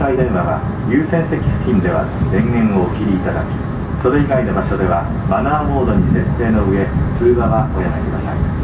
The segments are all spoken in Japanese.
帯電話は優先席付近では電源をお切りいただき、それ以外の場所ではマナーモードに設定の上、通話はおやめください。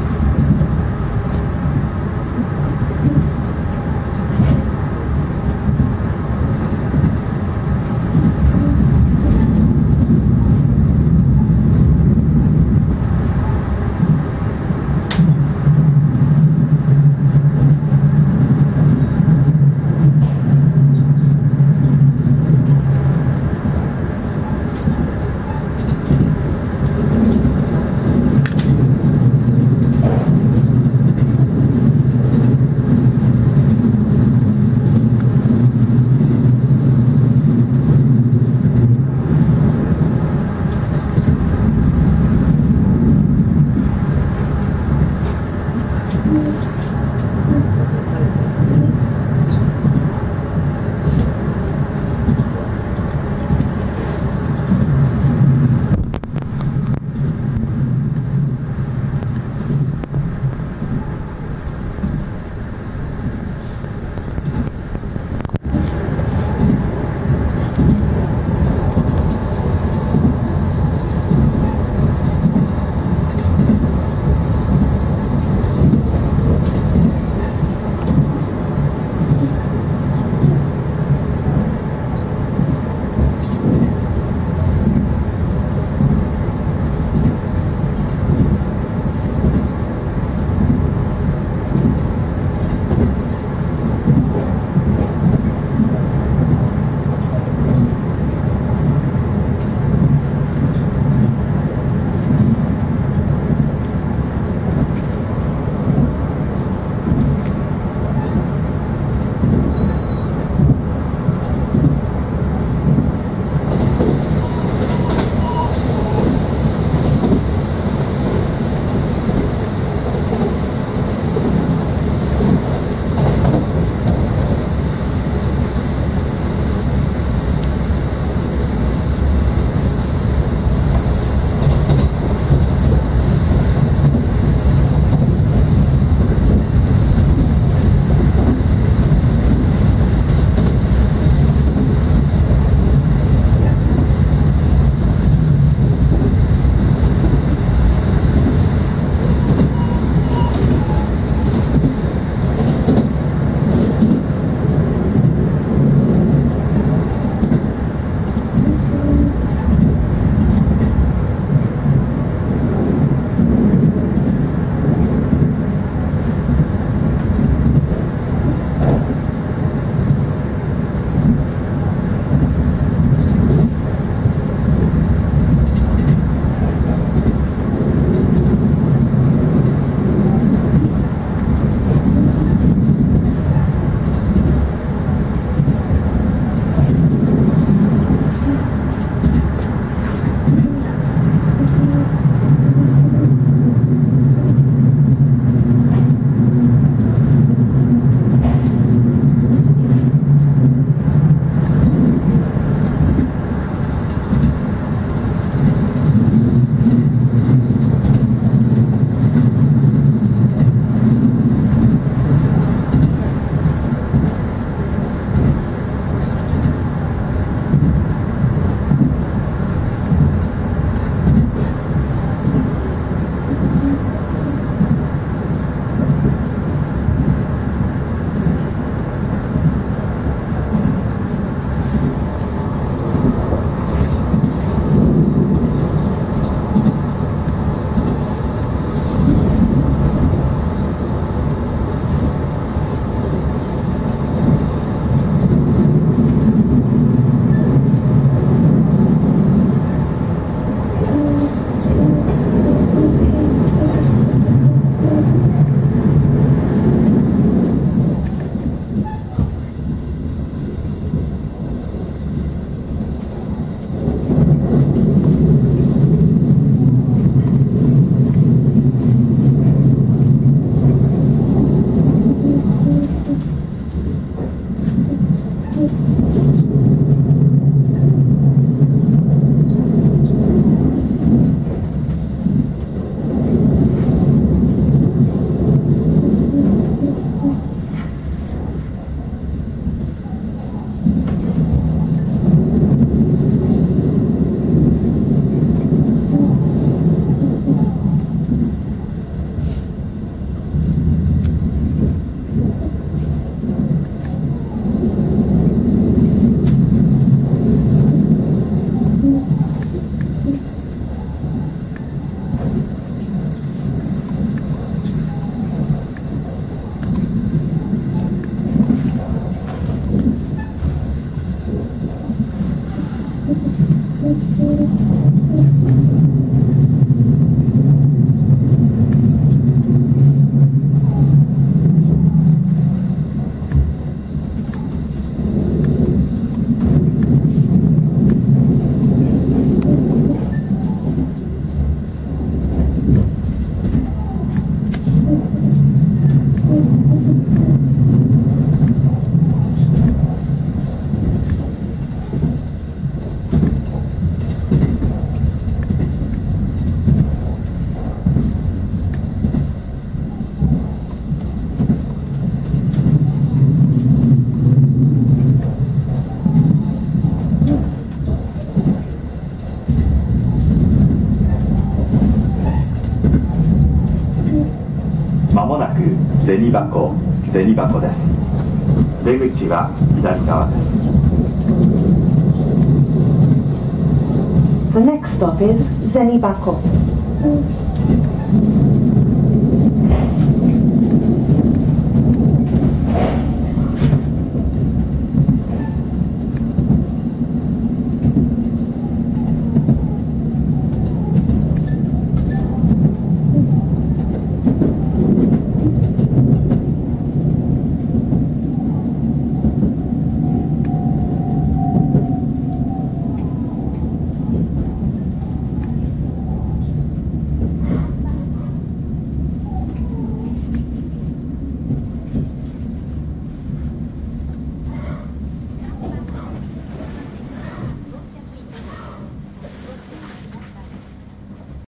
Zenibako です。出口は左側です。The next stop is Zenibako.